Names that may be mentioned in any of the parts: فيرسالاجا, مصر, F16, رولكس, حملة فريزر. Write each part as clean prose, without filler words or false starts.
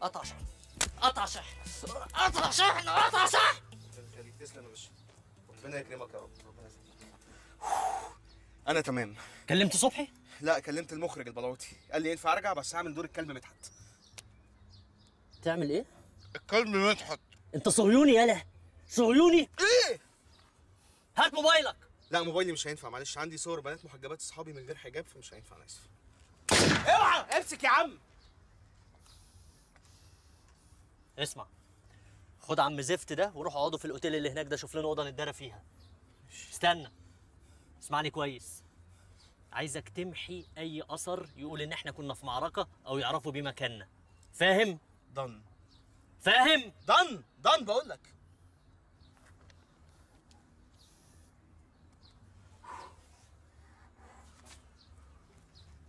قطع شحن قطع شحن قطع شحن قطع شحن. خليك تسلم يا باشا، ربنا يكرمك يا رب. ربنا يسلمك. انا تمام. كلمت صبحي؟ لا، كلمت المخرج البلاوتي، قال لي ينفع ارجع بس هعمل دور الكلب مدحت. تعمل ايه؟ الكلب مدحت. انت صهيوني يالا، صهيوني؟ ايه؟ هات موبايلك. لا موبايلي مش هينفع، معلش عندي صور بنات محجبات اصحابي من غير حجاب فمش هينفع، انا اسف. اوعى امسك يا عم. اسمع، خد عم زفت ده وروح اقعدوا في الاوتيل اللي هناك ده، شوف لنا اوضه نتدارى فيها. استنى اسمعني كويس، عايزك تمحي اي اثر يقول ان احنا كنا في معركه او يعرفوا بيه مكاننا، فاهم؟ ضن فاهم؟ ضن بقول لك.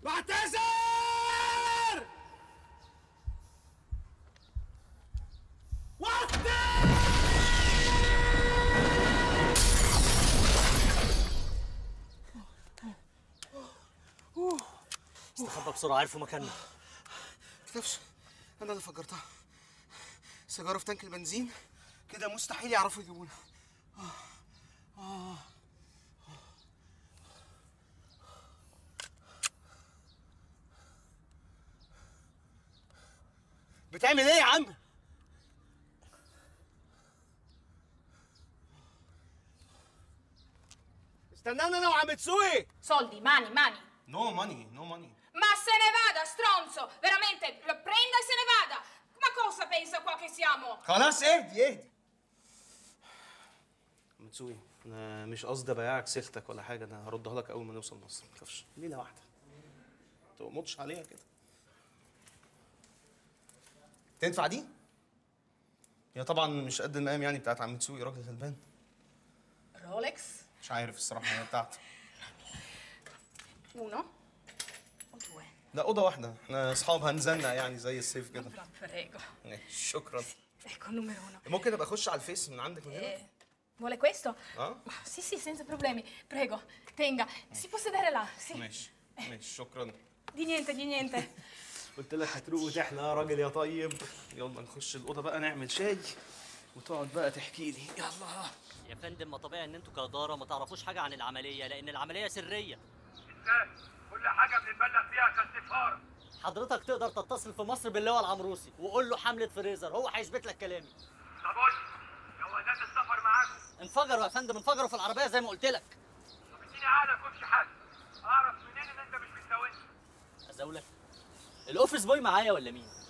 معتذر وقتي. استخبى بسرعة، عرفوا مكاننا. متخافش، أنا اللي فجرتها. سيجارة في تانك البنزين كده مستحيل يعرفوا يجيبونا. بتعمل إيه يا عم؟ استناني أنا وعم تسوقي. سولدي ماني. No money. Ma se ne vada, stronzo! Veramente, lo prenda e se ne vada! Ma cosa pensa qua che siamo? خلاص اهدي. متسوي، أنا مش قصدي أبيعك سيختك ولا حاجة، أنا هردها لك أول ما نوصل مصر، ما تخافش، ليلة واحدة. ما تقمطش عليها كده. تنفع دي؟ هي طبعا مش قد المقام يعني بتاعت عم متسوي، راجل غلبان. رولكس؟ مش عارف الصراحة، هي بتاعتي. Uno o due. لا أوضة واحدة، احنا أصحاب هنزنق يعني زي السيف كده. شكرا. Ecco numero uno. ممكن أبقى أخش على الفيس من عندك من هنا؟ Vuole questo? Sì senza problemi. Prego, tenga. Si può sedere là, sì. ماشي، شكرا. Di niente. قلت لك هتروق وتحلى يا راجل يا طيب. يلا نخش الأوضة بقى نعمل شاي وتقعد بقى تحكي لي، يلا. يا فندم ما طبيعي إن أنتوا كإدارة ما تعرفوش حاجة عن العملية، لأن العملية سرية. كل حاجه بنبلغ فيها كاستفهار. حضرتك تقدر تتصل في مصر باللواء العمروسي وقول له حمله فريزر، هو هيثبت لك كلامي. طب قول لي جوازات السفر معاكم؟ انفجروا يا فندم، انفجروا في العربيه زي ما قلت لك. طب اديني عقلك وامشي حاجه، اعرف منين ان انت مش بتساويني؟ ازاولك؟ الاوفيس بوي معايا ولا مين؟